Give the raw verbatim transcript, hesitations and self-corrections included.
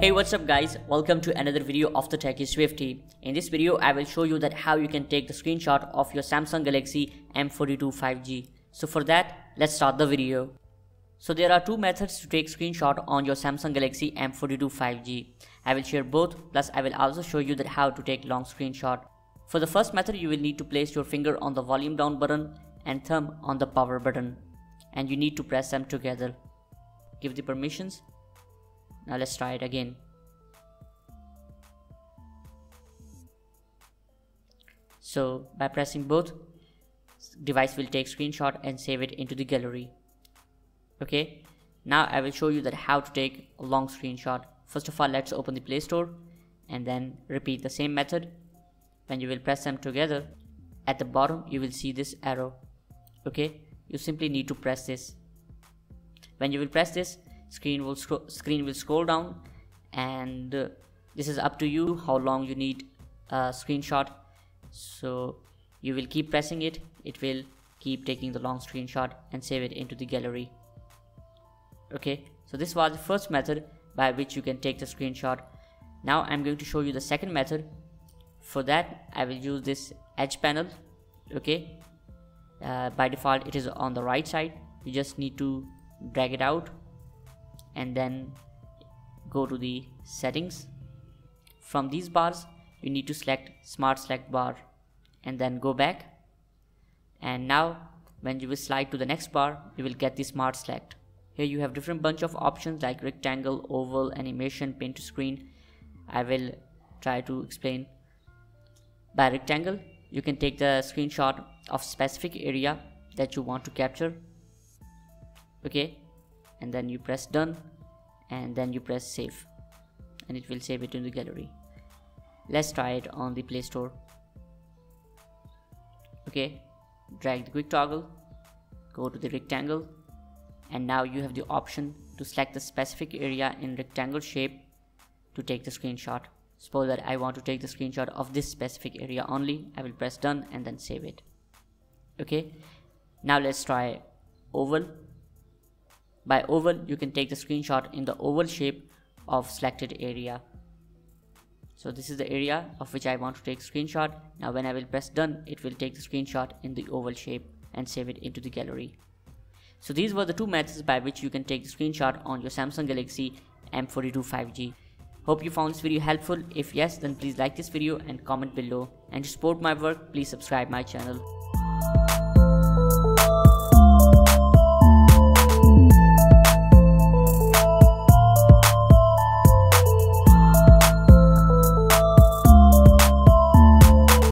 Hey, what's up guys, welcome to another video of the Techie Swifty. In this video I will show you that how you can take the screenshot of your Samsung Galaxy M forty-two five G. So for that, let's start the video. So there are two methods to take screenshot on your Samsung Galaxy M forty-two five G. I will share both, plus I will also show you that how to take long screenshot. For the first method, you will need to place your finger on the volume down button and thumb on the power button, and you need to press them together. Give the permissions. Now let's try it again. So by pressing both, device will take screenshot and save it into the gallery. Okay, now I will show you that how to take a long screenshot. First of all, let's open the Play Store and then repeat the same method. When you will press them together, at the bottom you will see this arrow. Okay, you simply need to press this. When you will press this, Screen will, screen will scroll down, and uh, this is up to you how long you need a screenshot. So you will keep pressing it, it will keep taking the long screenshot and save it into the gallery. Okay, so this was the first method by which you can take the screenshot. Now I'm going to show you the second method. For that, I will use this edge panel. Okay, uh, by default it is on the right side. You just need to drag it out and then go to the settings. From these bars you need to select Smart Select bar and then go back, and now when you will slide to the next bar you will get the Smart Select. Here you have different bunch of options like rectangle, oval, animation, pin to screen. I will try to explain. By rectangle you can take the screenshot of specific area that you want to capture. Okay, and then you press done and then you press save, and it will save it in the gallery. Let's try it on the Play Store. Okay, drag the quick toggle, go to the rectangle, and now you have the option to select the specific area in rectangle shape to take the screenshot. Suppose that I want to take the screenshot of this specific area only. I will press done and then save it. Okay, now let's try oval. By oval, you can take the screenshot in the oval shape of selected area. So this is the area of which I want to take screenshot. Now when I will press done, it will take the screenshot in the oval shape and save it into the gallery. So these were the two methods by which you can take the screenshot on your Samsung Galaxy M forty-two five G. Hope you found this video helpful. If yes, then please like this video and comment below. And to support my work, please subscribe my channel.